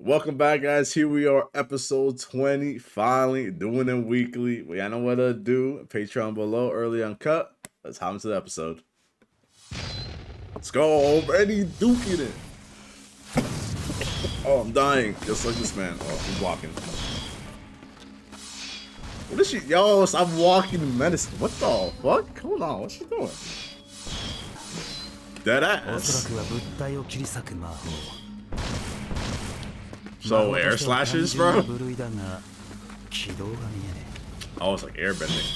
Welcome back, guys. Here we are, episode 20, finally doing it weekly. We know what to do. Patreon below, early uncut. Let's hop into the episode. Let's go, already duking it. Oh, I'm dying, just like this man. Oh, he's walking. What is she? Yo, stop walking medicine. What the fuck? Hold on, what's she doing? Dead ass. So air slashes, bro? Oh, it's like airbending.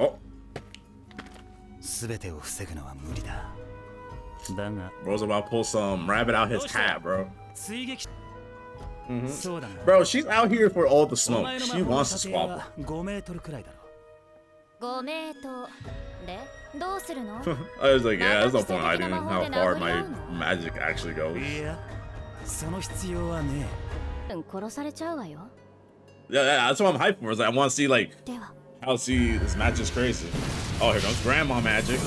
Oh. Bro's about to pull some rabbit out his hat, bro. Mm-hmm. Bro, she's out here for all the smoke. She wants to squabble. I was like, yeah, there's no point hiding how far my magic actually goes. Yeah, that's what I'm hyped for. Is like, I want to see like how see this match is crazy. Oh, here comes grandma magic.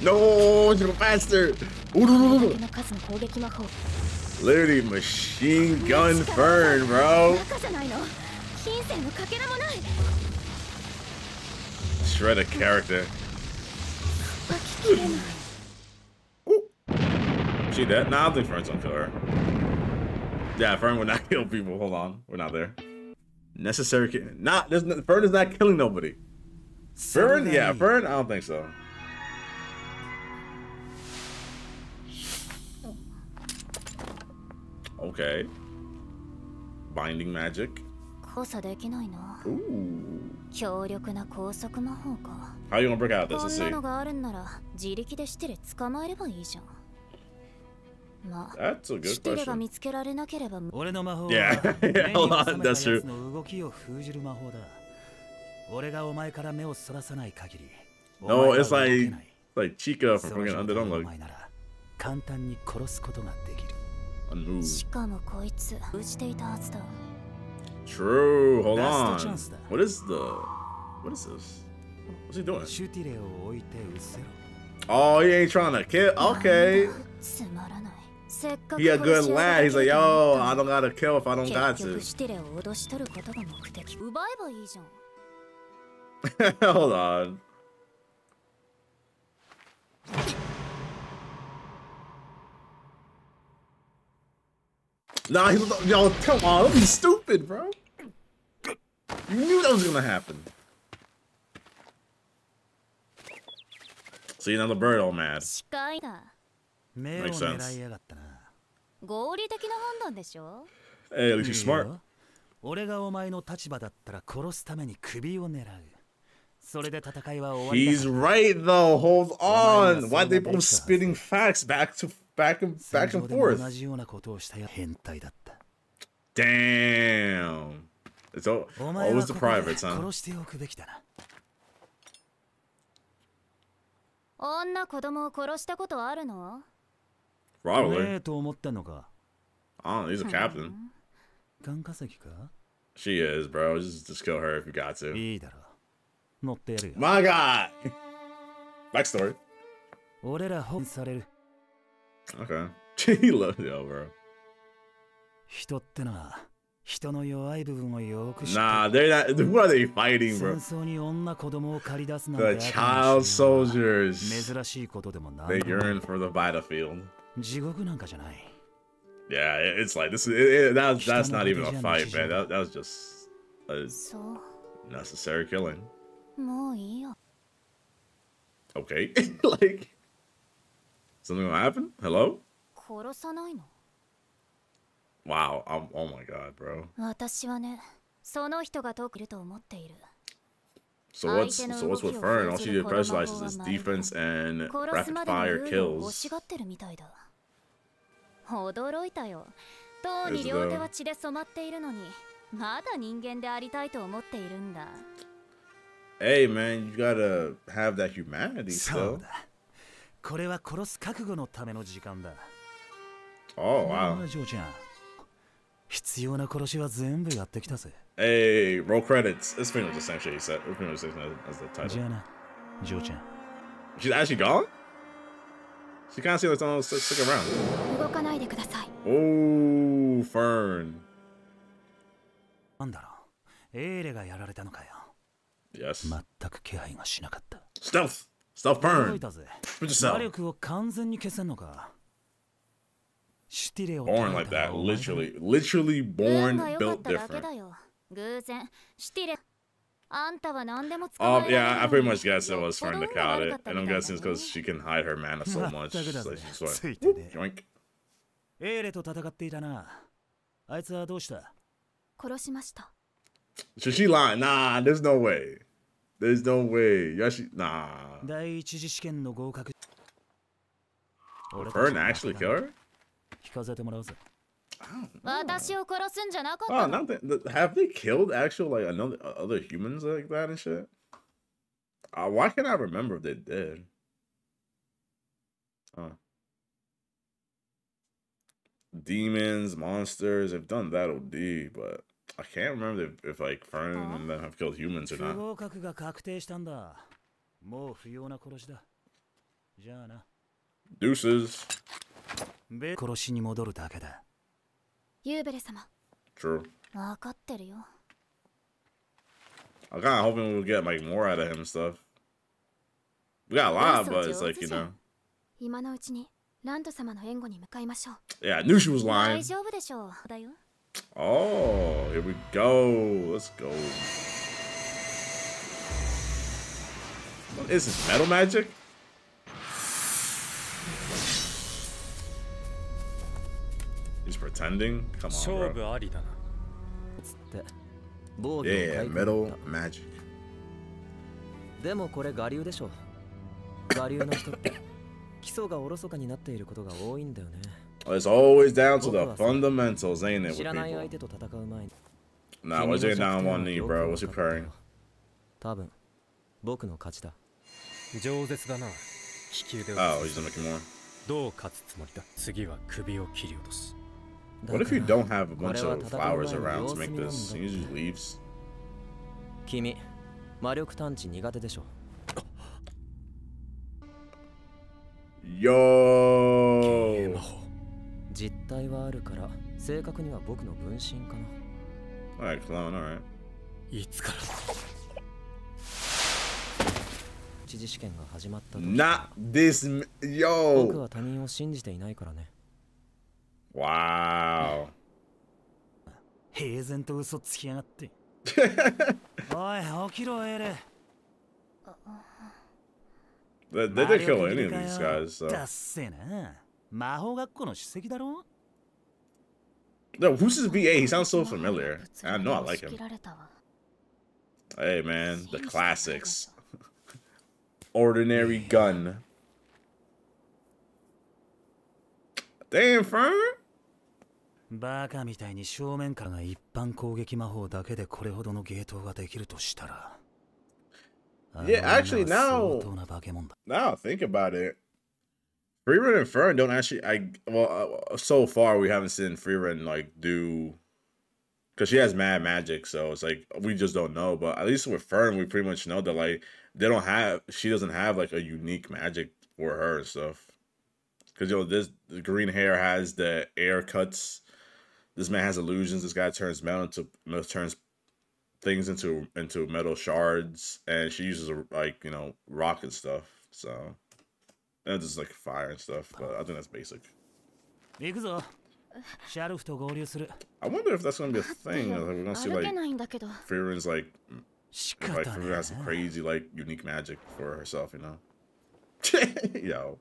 No, you go faster. Literally machine gun Fern, bro. Shred a character. She dead? Nah, I don't think Fern's gonna kill her. Yeah, Fern would not kill people. Hold on, we're not there. Necessary. Not there's no, Fern is not killing nobody. Fern? Yeah, Fern? I don't think so. Okay. Binding magic. Ooh. How you gonna break out of this? Let's see. That's a good question. Yeah, yeah, hold on, that's true. No, it's like Chica from fucking Under Don't Look. Unmoved. True, hold on. What is the... What is this? What's he doing? Oh, he ain't trying to kill. Okay. He a good lad. He's like, yo, I don't gotta kill if I don't got to. Hold on. Nah, yo, come on, don't be stupid, bro. You knew that was gonna happen. See, now the bird all mad. Makes sense. Hey, at least you're smart. He's right though. Hold on. Why they both spitting facts back and forth? Damn. It's always the privates, huh? Probably. Oh, he's a captain. She is, bro. Just kill her if you got to. My God. Backstory. Okay. He loves you, bro. Nah, they're not. Who are they fighting, bro? The child soldiers. They yearn for the battlefield. Yeah, it's like this. That's not even a fight, man. That was just a necessary killing. Okay, like something gonna happen? Hello? Wow, oh my God, bro. So what's with Fern? All she did press license is defense and rapid fire kills. As though... Hey man, you gotta have that humanity still. Oh wow. Hey, roll credits. It's pretty much the same shit he said. It's pretty much the same as the title. She's actually gone? She kind of seems like someone's sticking around. Oh, Fern. Yes. Stealth! Stealth Fern! Put yourself. Born like that, literally. Literally born, built different. Yeah, I pretty much guessed it was Fern that caught it. And I'm guessing it's because she can hide her mana so much. Like, she's like, joink. So she lying? Nah, there's no way. There's no way. Yeah, she, nah. Did Fern actually kill her? I don't know. Oh, not that, have they killed actual like another other humans like that and shit? Why can't I remember if they did? Huh. Demons, monsters, they've done that OD, but I can't remember if like Fern and them have killed humans or not. Deuces. True. I'm kind of hoping we'll get like more out of him and stuff. We got a lot, but it's like, you know. Yeah, I knew she was lying. Oh, here we go. Let's go. What is this, metal magic? He's pretending? Come on, bro. Yeah, metal magic. Oh, it's always down to the fundamentals, ain't it, with people? Nah, why is he down on one knee, bro? What's he praying? Oh, he's gonna make more. What if you don't have a bunch of flowers around to make this? You just leaves. Yo. Alright, clone, alright. Not this, yo. Wow. They didn't kill any of these guys, so. No, who's his BA? He sounds so familiar. I know I like him. Hey, man, the classics. Ordinary gun. Damn, Fern. Yeah, actually, now think about it. Frieren and Fern don't actually. So far we haven't seen Frieren like do, because she has mad magic, so it's like we just don't know. But at least with Fern, we pretty much know that like they don't have. She doesn't have like a unique magic for her and stuff. Because yo, this the green hair has the air cuts. This man has illusions. This guy turns metal into things into metal shards, and she uses like, you know, rock and stuff. So. And just like fire and stuff, but I think that's basic. I wonder if that's gonna be a thing. Like, we're gonna see like Frieren's like Frieren has some crazy like unique magic for herself, you know? Yo.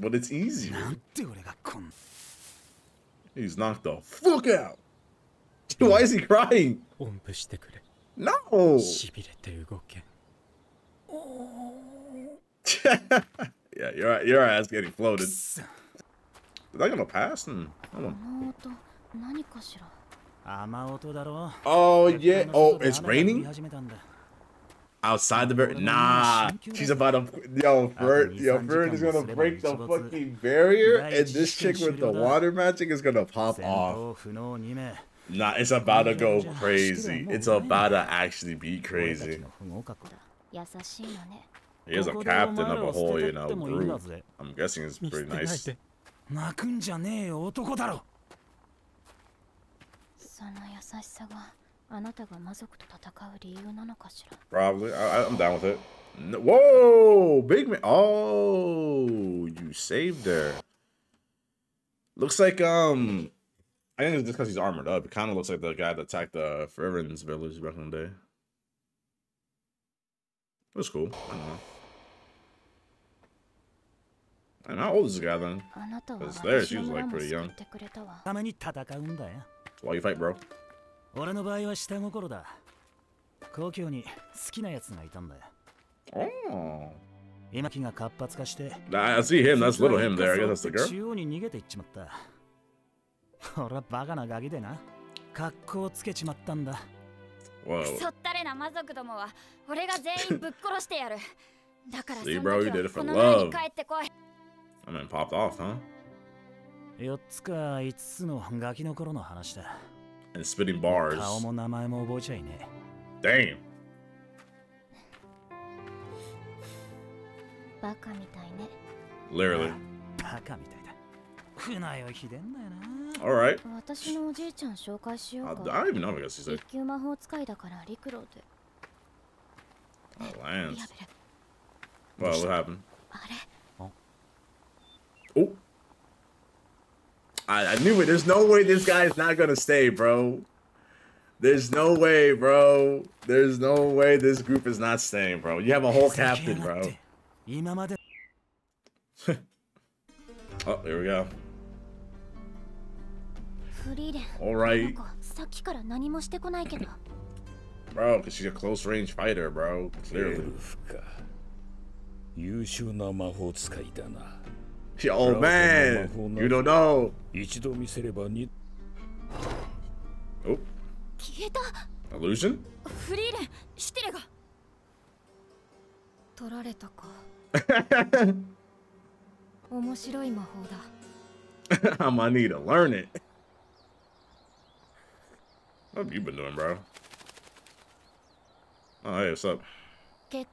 But it's easy. He's knocked the fuck out. Dude, why is he crying? No. Yeah, your ass getting floated. Is that gonna pass? Oh yeah. Oh, it's raining. Outside the barrier? Nah, she's about to. Yo, Fern is gonna break the fucking barrier, and this chick with the water magic is gonna pop off. Nah, it's about to go crazy. It's about to actually be crazy. He is a captain of a whole, you know, group. I'm guessing it's pretty nice. Probably. I'm down with it. No, whoa! Big man. Oh, you saved her. Looks like, I think it's just because he's armored up. It kind of looks like the guy that attacked the Frierin's village back in the day. It was cool. I don't know. And how old is this guy then? Because there, she was like pretty young. That's why you fight, bro. Oh. Nah, I see him. That's little him there. I guess that's the girl. Whoa. See, bro, you did it for love. I mean, popped off, huh? And spitting bars. Damn. Literally. All right. I don't even know if I guess he's like. Oh, Lance. Well, what happened? Oh. I knew it. There's no way this guy is not gonna stay, bro. There's no way, bro. There's no way this group is not staying, bro. You have a whole captain, bro. Oh, here we go. All right. Bro, because she's a close range fighter, bro. Clearly. Oh, man. You don't know. Oh. Illusion? I'm gonna need to learn it. What have you been doing, bro? Oh, hey, what's up? Well,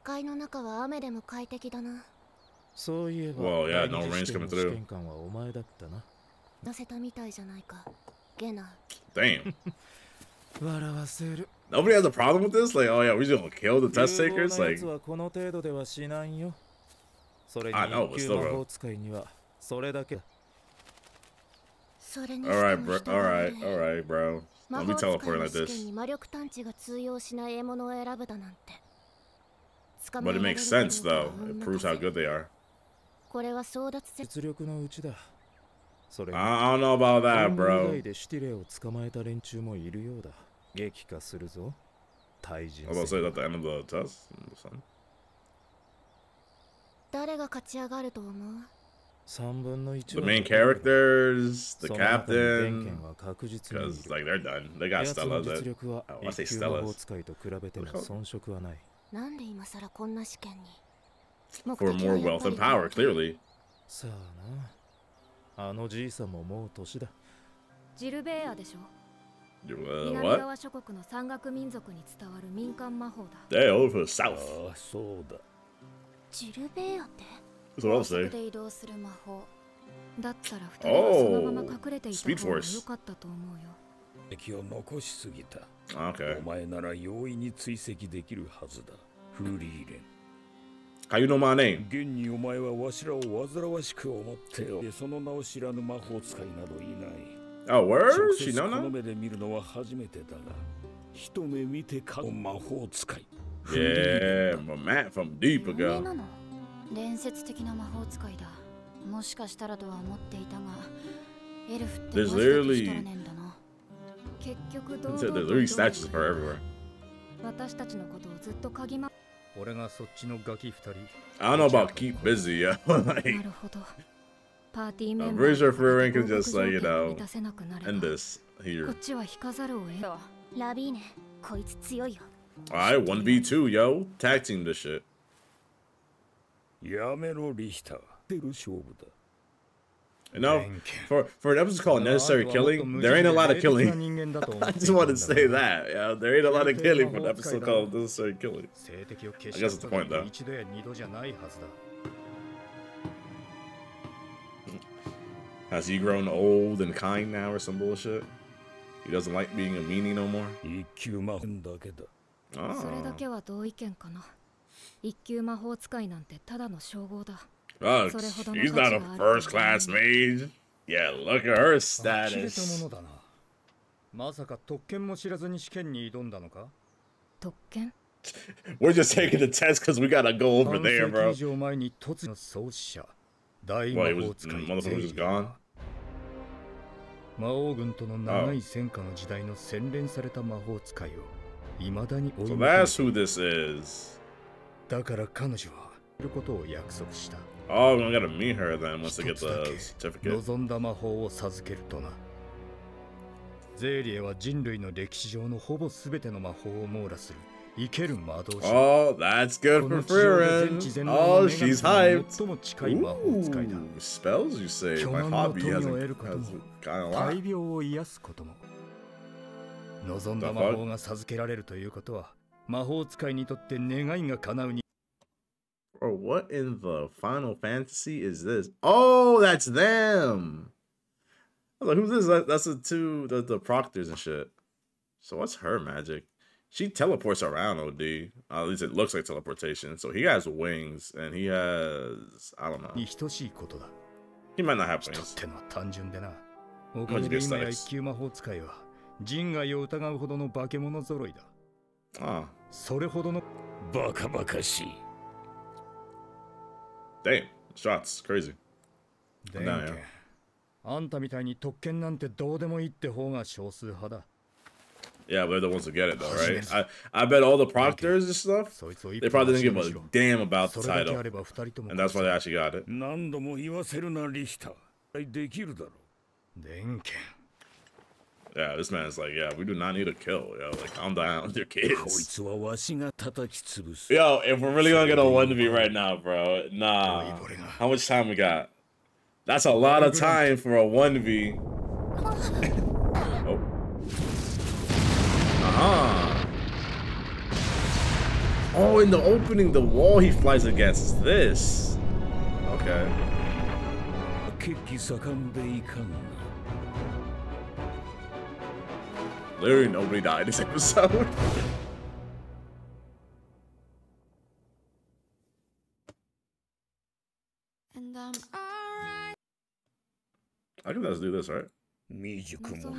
yeah, no rain's coming through. Damn. Nobody has a problem with this? Like, oh yeah, we're just gonna kill the test takers? Like, I know, but still, bro. Alright, bro. Alright, alright, bro. Don't be teleporting like this. But it makes sense, though. It proves how good they are. I don't know about that, bro. I was about to say that at the end of the test. The main characters, the captain, because like they're done. They got Stella. Oh, I say Stella's. For more wealth and power, clearly. What? They're over the south. That's what I'll say. Oh, Speed Force. Okay. How you know my name? Oh, where? She know now? Yeah, my man from deep ago. There's literally statues of her everywhere. I don't know about keep busy, yeah. Like, I'm pretty sure Frieren can just like, you know, end this here. Alright, 1v2, yo. Tag team this shit. Enough for an episode called Necessary Killing. There ain't a lot of killing. I just want to say that. Yeah, there ain't a lot of killing for an episode called Necessary Killing. I guess that's the point, though. Has he grown old and kind now or some bullshit? He doesn't like being a meanie no more? Oh, she's not a first-class mage. Yeah, look at her status. We're just taking the test because we gotta go over there, bro. Well, he was, the motherfucker was just gone. Oh. So that's who this is. Oh, we gotta meet her then once I get the certificate. Oh, that's good for Frieren. Oh, she's hyped. Ooh, spells, you say? My hobby has kind of lot. Or what in the Final Fantasy is this? Oh, that's them. I was like, who's this? That's the two, the proctors and shit. So what's her magic? She teleports around, OD. At least it looks like teleportation. So he has wings, and he has... I don't know. He might not have wings. Oh. Damn. Shots. Crazy. I'm down here. Yeah, we're the ones who get it though, right? I bet all the proctors and stuff, they probably didn't give a damn about the title. And that's why they actually got it. Yeah, this man's like, yeah, we do not need a kill. Yo, like, I'm down with your kids. Yo, if we're really gonna get a 1v right now, bro, nah. How much time we got? That's a lot of time for a 1v. Oh, in the opening, the wall he flies against this. Okay. Literally nobody died this episode. And I'm alright. I can just do this, right? The world of, oh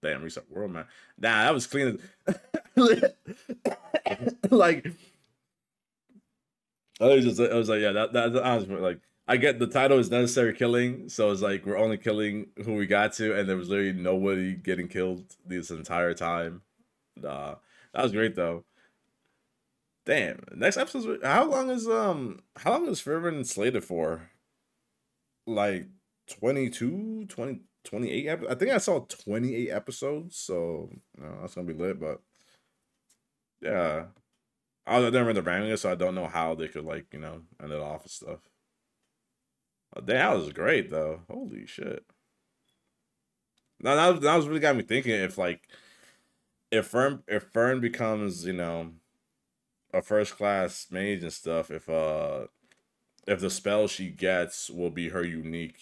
damn, reset world map. Nah, that was clean as like I was like, yeah, that's honestly like I get the title is Necessary Killing, so it's like we're only killing who we got to, and there was literally nobody getting killed this entire time. Nah. That was great though. Damn. Next episode. How long is Frieren slated for? Like 22, 20, 28. I think I saw 28 episodes. So that's gonna be lit. But yeah, I didn't read the ranking, so I don't know how they could like end it off and stuff. But damn, that was great though. Holy shit. Now that was really got me thinking if like. If Fern becomes, a first-class mage and stuff, if the spell she gets will be her unique,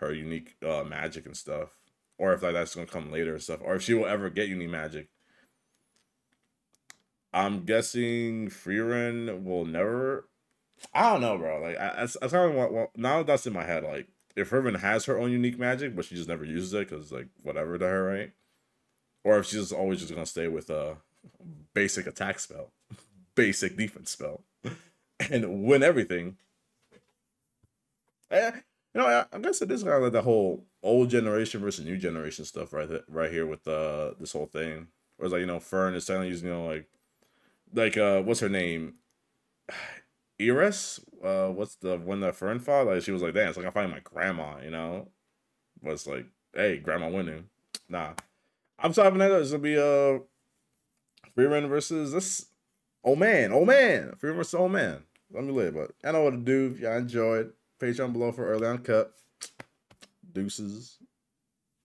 magic and stuff, or if like that's gonna come later and stuff, or if she will ever get unique magic. I'm guessing Frieren will never. I don't know, bro. Like I kind of now that's in my head. Like if Frieren has her own unique magic, but she just never uses it because like whatever to her, right? Or if she's always just gonna stay with a basic attack spell, basic defense spell, and win everything. I guess it is kind of like the whole old generation versus new generation stuff right here with this whole thing. Or it's like Fern is telling you what's her name, Iris? What's the one that Fern fought? Like she was like, damn, it's like I'm fighting my grandma, but it's like, hey, grandma winning, nah. I'm topping that up. It's gonna be Frieren versus this Oman. Frieren versus Oman. Let me later, but I know what to do. If y'all enjoyed, Patreon below for early uncut. Deuces.